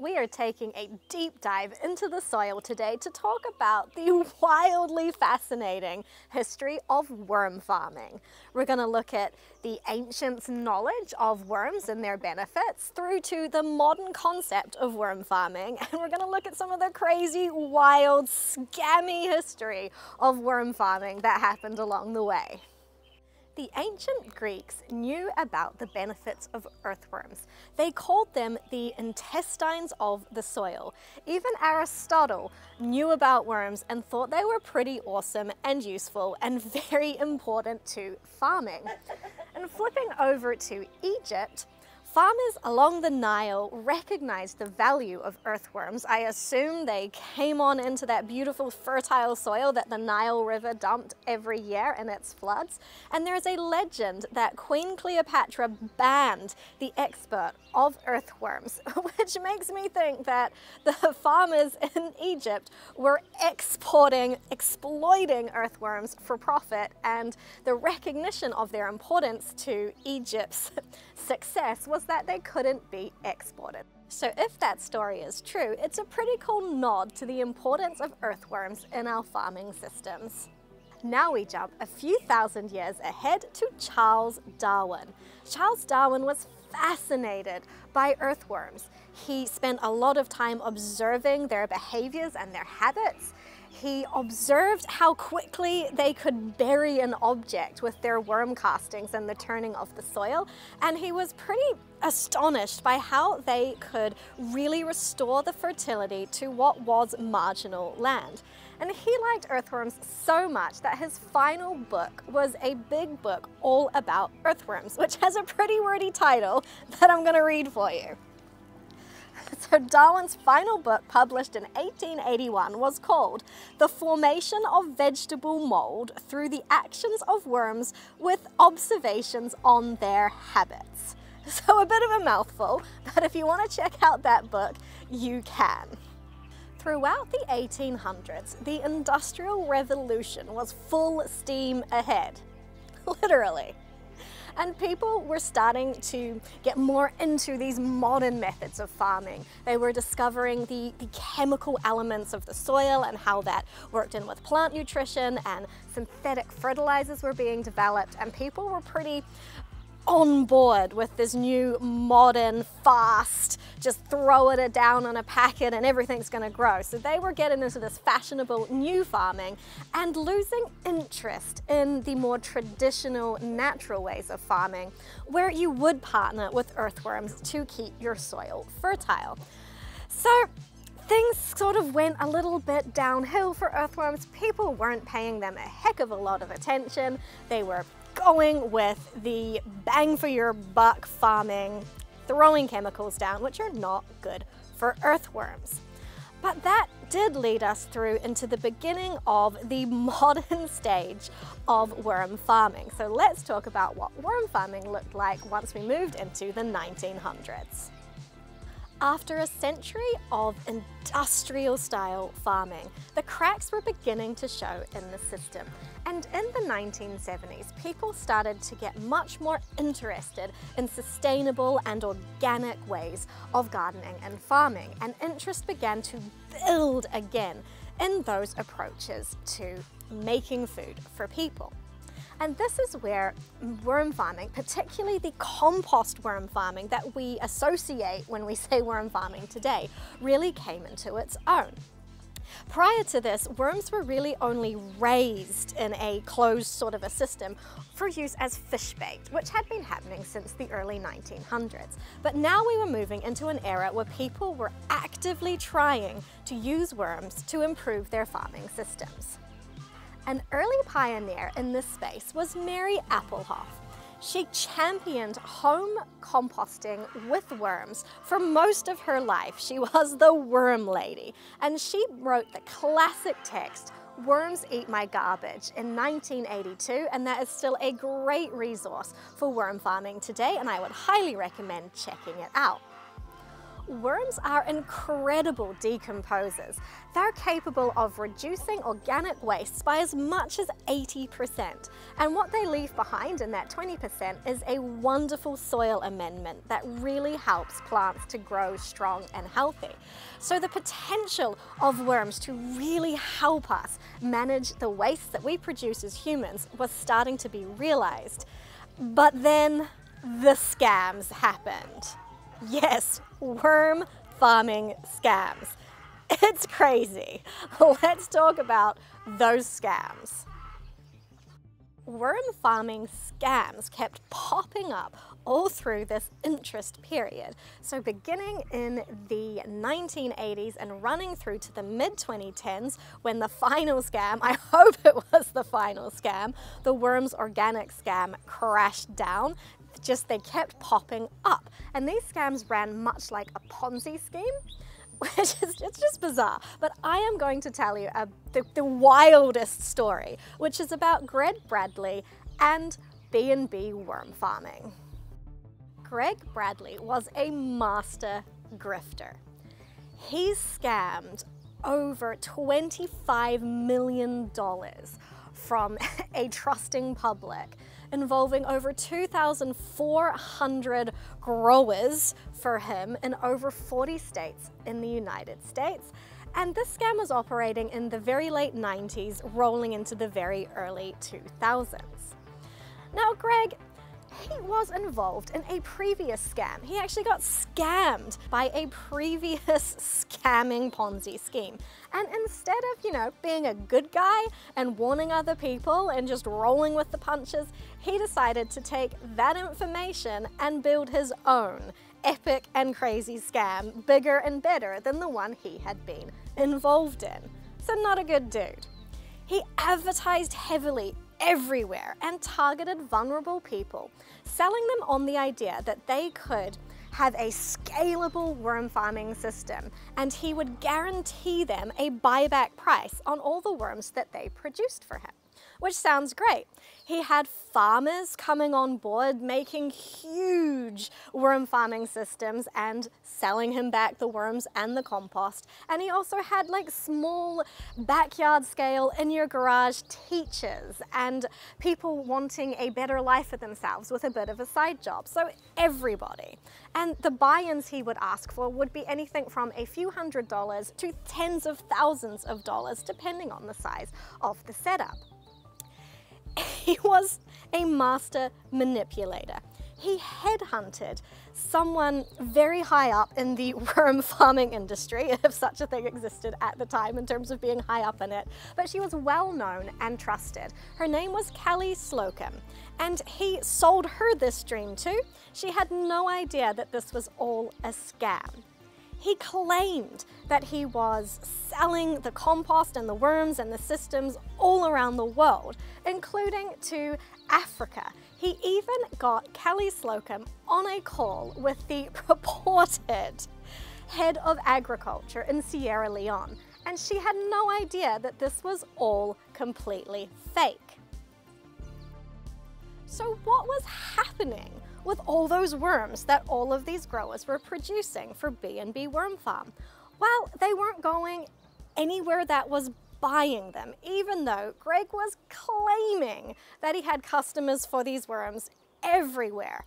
We are taking a deep dive into the soil today to talk about the wildly fascinating history of worm farming. We're going to look at the ancients' knowledge of worms and their benefits through to the modern concept of worm farming, and we're going to look at some of the crazy, wild, scammy history of worm farming that happened along the way. The ancient Greeks knew about the benefits of earthworms. They called them the intestines of the soil. Even Aristotle knew about worms and thought they were pretty awesome and useful and very important to farming. And flipping over to Egypt, farmers along the Nile recognized the value of earthworms. I assume they came on into that beautiful fertile soil that the Nile River dumped every year in its floods. And there is a legend that Queen Cleopatra banned the export of earthworms, which makes me think that the farmers in Egypt were exploiting earthworms for profit, and the recognition of their importance to Egypt's success was that they couldn't be exported. So if that story is true, it's a pretty cool nod to the importance of earthworms in our farming systems. Now we jump a few thousand years ahead to Charles Darwin. Charles Darwin was fascinated by earthworms. He spent a lot of time observing their behaviors and their habits. He observed how quickly they could bury an object with their worm castings and the turning of the soil, and he was pretty astonished by how they could really restore the fertility to what was marginal land. And he liked earthworms so much that his final book was a big book all about earthworms, which has a pretty wordy title that I'm going to read for you. So Darwin's final book, published in 1881, was called The Formation of Vegetable Mould Through the Actions of Worms with Observations on Their Habits. So a bit of a mouthful, but if you want to check out that book, you can. Throughout the 1800s, the Industrial Revolution was full steam ahead, literally. And people were starting to get more into these modern methods of farming. They were discovering the chemical elements of the soil and how that worked in with plant nutrition, and synthetic fertilizers were being developed, and people were pretty on board with this new modern fast, just throw it down on a packet and everything's gonna grow. So they were getting into this fashionable new farming and losing interest in the more traditional natural ways of farming, where you would partner with earthworms to keep your soil fertile. So things sort of went a little bit downhill for earthworms. People weren't paying them a heck of a lot of attention. They were going with the bang for your buck farming, throwing chemicals down, which are not good for earthworms. But that did lead us through into the beginning of the modern stage of worm farming. So let's talk about what worm farming looked like once we moved into the 1900s. After a century of industrial-style farming, the cracks were beginning to show in the system. And in the 1970s, people started to get much more interested in sustainable and organic ways of gardening and farming, and interest began to build again in those approaches to making food for people. And this is where worm farming, particularly the compost worm farming that we associate when we say worm farming today, really came into its own. Prior to this, worms were really only raised in a closed sort of a system for use as fish bait, which had been happening since the early 1900s. But now we were moving into an era where people were actively trying to use worms to improve their farming systems. An early pioneer in this space was Mary Appelhof. She championed home composting with worms for most of her life. She was the worm lady, and she wrote the classic text, Worms Eat My Garbage, in 1982, and that is still a great resource for worm farming today, and I would highly recommend checking it out. Worms are incredible decomposers. They're capable of reducing organic waste by as much as 80%. And what they leave behind in that 20% is a wonderful soil amendment that really helps plants to grow strong and healthy. So the potential of worms to really help us manage the waste that we produce as humans was starting to be realized. But then the scams happened. Yes, worm farming scams. It's crazy. Let's talk about those scams. Worm farming scams kept popping up all through this interest period. So beginning in the 1980s and running through to the mid-2010s, when the final scam, I hope it was the final scam, the worms organic scam crashed down. Just they kept popping up. And these scams ran much like a Ponzi scheme, which is it's just bizarre. But I am going to tell you the wildest story, which is about Greg Bradley and B&B worm farming. Greg Bradley was a master grifter. He scammed over $25 million from a trusting public, involving over 2,400 growers for him in over 40 states in the United States. And this scam was operating in the very late 90s, rolling into the very early 2000s. Now, Greg, he was involved in a previous scam. He actually got scammed by a previous scamming Ponzi scheme. And instead of, you know, being a good guy and warning other people and just rolling with the punches, he decided to take that information and build his own epic and crazy scam, bigger and better than the one he had been involved in. So not a good dude. He advertised heavily everywhere and targeted vulnerable people, selling them on the idea that they could have a scalable worm farming system and he would guarantee them a buyback price on all the worms that they produced for him, which sounds great. He had farmers coming on board, making huge worm farming systems and selling him back the worms and the compost. And he also had like small backyard scale in your garage teachers and people wanting a better life for themselves with a bit of a side job. So everybody. And the buy-ins he would ask for would be anything from a few $100s to tens of thousands of dollars, depending on the size of the setup. He was a master manipulator. He headhunted someone very high up in the worm farming industry, if such a thing existed at the time in terms of being high up in it, but she was well known and trusted. Her name was Kelly Slocum, and he sold her this dream too. She had no idea that this was all a scam. He claimed that he was selling the compost and the worms and the systems all around the world, including to Africa. He even got Kelly Slocum on a call with the purported head of agriculture in Sierra Leone, and she had no idea that this was all completely fake. So what was happening with all those worms that all of these growers were producing for B&B Worm Farm? Well, they weren't going anywhere that was buying them, even though Greg was claiming that he had customers for these worms everywhere.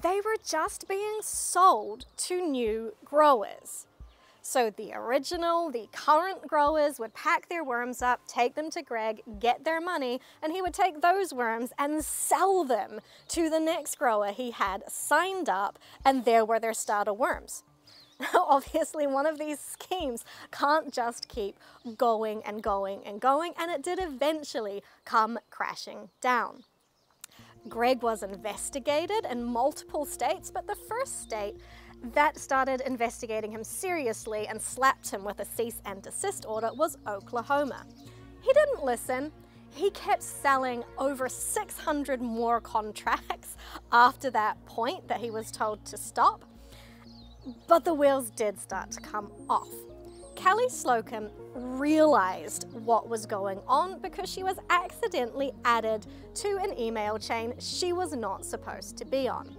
They were just being sold to new growers. So the original, the current growers would pack their worms up, take them to Greg, get their money, and he would take those worms and sell them to the next grower he had signed up, and there were their starter worms. Now, obviously, one of these schemes can't just keep going and going and going, and it did eventually come crashing down. Greg was investigated in multiple states, but the first state that started investigating him seriously and slapped him with a cease and desist order was Oklahoma. He didn't listen. He kept selling over 600 more contracts after that point that he was told to stop, but the wheels did start to come off. Kelly Slocum realized what was going on because she was accidentally added to an email chain she was not supposed to be on.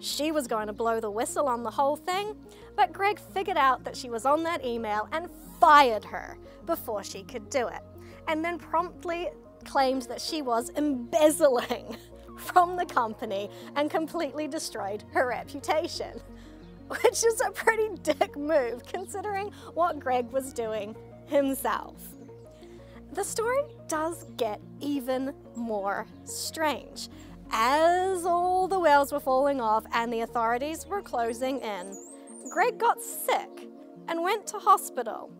She was going to blow the whistle on the whole thing, but Greg figured out that she was on that email and fired her before she could do it, and then promptly claimed that she was embezzling from the company and completely destroyed her reputation, which is a pretty dick move considering what Greg was doing himself. The story does get even more strange, as all the whales were falling off and the authorities were closing in. Greg got sick and went to hospital.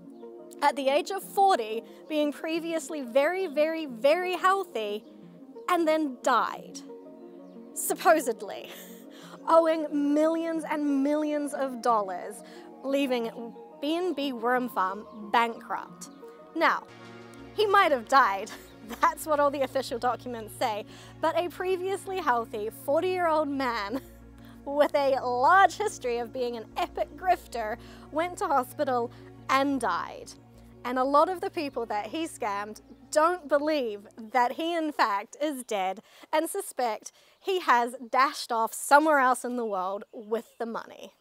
At the age of 40, being previously very, very, very healthy, and then died, supposedly, owing millions and millions of dollars, leaving B&B Worm Farm bankrupt. Now, he might have died, that's what all the official documents say, but a previously healthy 40-year-old man with a large history of being an epic grifter went to hospital and died. And a lot of the people that he scammed don't believe that he in fact is dead and suspect he has dashed off somewhere else in the world with the money.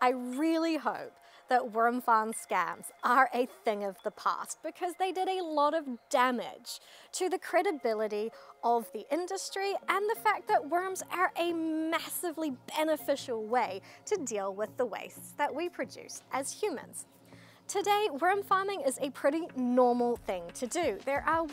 I really hope that worm farm scams are a thing of the past because they did a lot of damage to the credibility of the industry and the fact that worms are a massively beneficial way to deal with the wastes that we produce as humans. Today, worm farming is a pretty normal thing to do. There are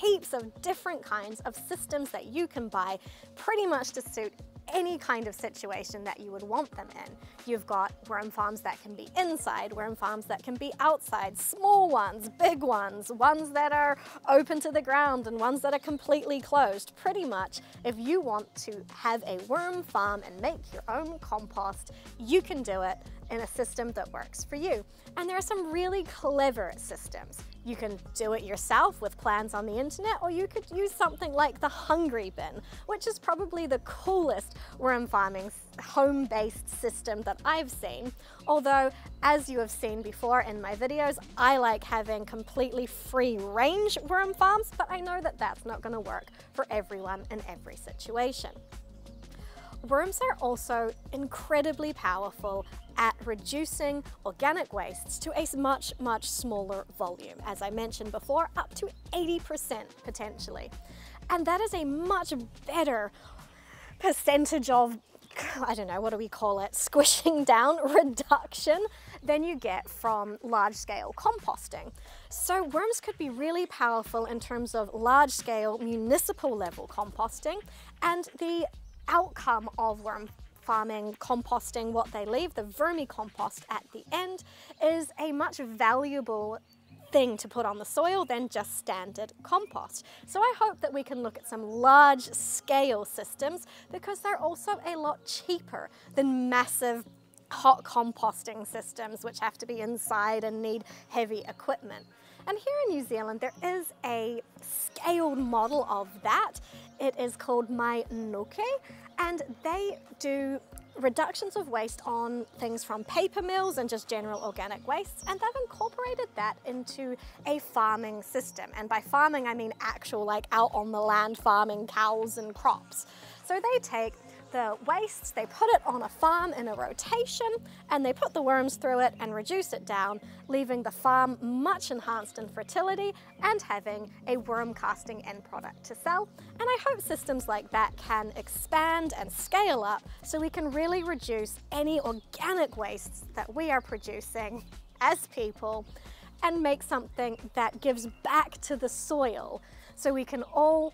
heaps of different kinds of systems that you can buy pretty much to suit any kind of situation that you would want them in. You've got worm farms that can be inside, worm farms that can be outside, small ones, big ones, ones that are open to the ground and ones that are completely closed. Pretty much, if you want to have a worm farm and make your own compost, you can do it in a system that works for you. And there are some really clever systems. You can do it yourself with plans on the internet, or you could use something like the Hungry Bin, which is probably the coolest worm farming home-based system that I've seen. Although, as you have seen before in my videos, I like having completely free-range worm farms, but I know that that's not gonna work for everyone in every situation. Worms are also incredibly powerful at reducing organic wastes to a much, much smaller volume. As I mentioned before, up to 80% potentially. And that is a much better percentage of, I don't know, what do we call it? Squishing down, reduction, than you get from large-scale composting. So worms could be really powerful in terms of large-scale municipal level composting, and the outcome of worm farming, composting, what they leave, the vermicompost at the end, is a much valuable thing to put on the soil than just standard compost. So I hope that we can look at some large scale systems because they're also a lot cheaper than massive hot composting systems which have to be inside and need heavy equipment. And here in New Zealand there is a scaled model of that. It is called MyNoke, and they do reductions of waste on things from paper mills and just general organic wastes, and they've incorporated that into a farming system. And by farming I mean actual, like out on the land farming cows and crops. So they take the wastes, they put it on a farm in a rotation, and they put the worms through it and reduce it down, leaving the farm much enhanced in fertility and having a worm casting end product to sell. And I hope systems like that can expand and scale up so we can really reduce any organic wastes that we are producing as people and make something that gives back to the soil so we can all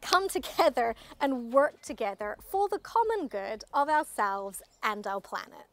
come together and work together for the common good of ourselves and our planet.